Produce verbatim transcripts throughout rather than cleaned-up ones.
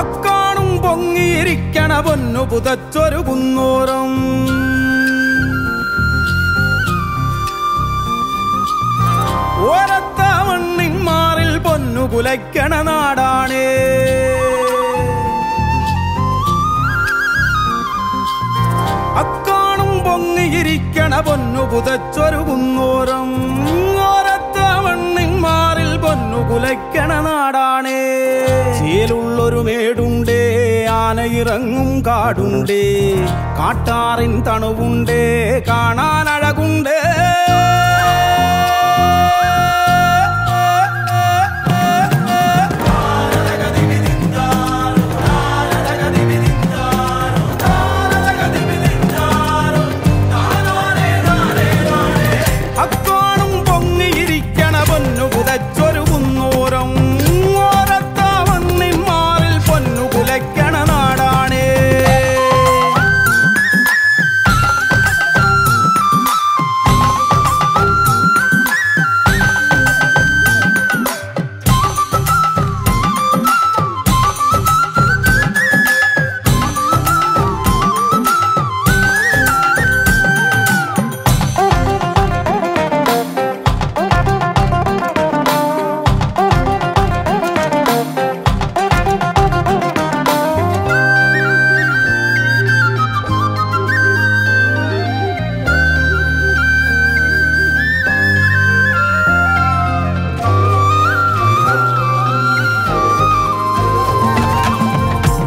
അക്കാണും പൊങ്ങിയിരിക്കണ പൊന്നു പുതച്ചൊരു കുന്നൂരം. ഒരത്ത മണ്ണിന്മാറിൽ പൊന്നു പുലയ്ക്കണ നാടാണ്. അക്കാണും പൊങ്ങിയിരിക്കണ പൊന്നു പുതച്ചൊരു കുന്നൂരം. ഒരത്ത മണ്ണിന്മാറിൽ പൊന്നു പുലയ്ക്കണ നാടാണ്. ചേലുള്ളൊരു മേടുണ്ടേ, ആനയിറങ്ങും കാടുണ്ടേ, കാട്ടാറിൻ തണുവുണ്ടേ, കാണാൻ അഴകുണ്ടേ. അക്കാണും പൊങ്ങിയിരിക്കണ പൊന്നു പുതച്ചൊരു കുന്നൂരം.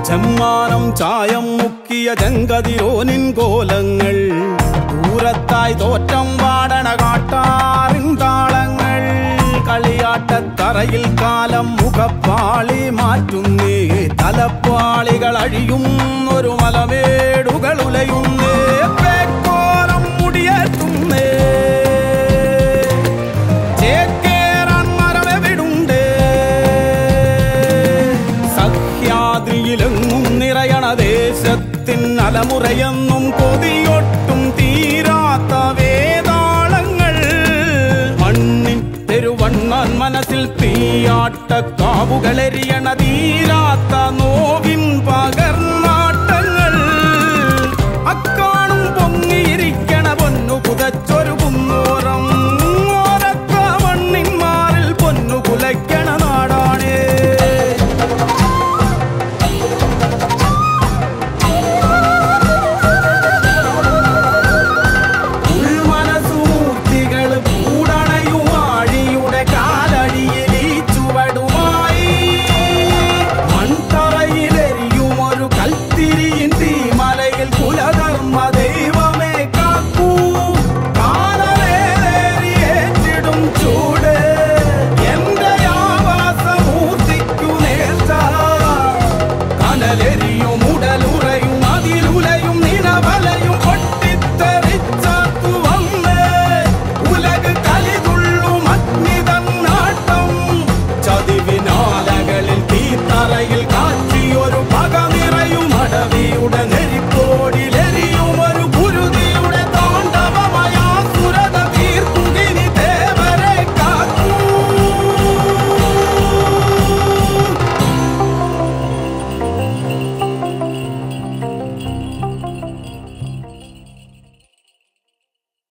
ചെമ്മാനം ചായം മുക്കിയ ചെങ്കതിരോനിൻ കോലങ്ങൾ, ദൂരത്തായി തോറ്റം വാടണ കാട്ടാറിൻ താളങ്ങൾ. കളിയാട്ടത്തറയിൽ കാലം മുഖപ്പാളി മാറ്റുന്നേ, തലപ്പാളികൾ അഴിയുന്നൊരു മലമേടുകൾ ഉലയുന്നേ. പേക്കോലം മുടിയേറ്റുന്നേ, ദേശത്തിൻ അലമുറയെന്നും കൊതിയൊട്ടും തീരാത്ത വേതാളങ്ങൾ. മണ്ണിൻ തെരുവണ്ണാൻ മനസ്സിൽ തീയാട്ട കാവുകളെറിയണ തീരാത്ത നോവിൻ പകർന്നാട്ടങ്ങൾ. അക്കാണും പൊങ്ങിയിരിക്കണ പൊന്നു പുതച്ച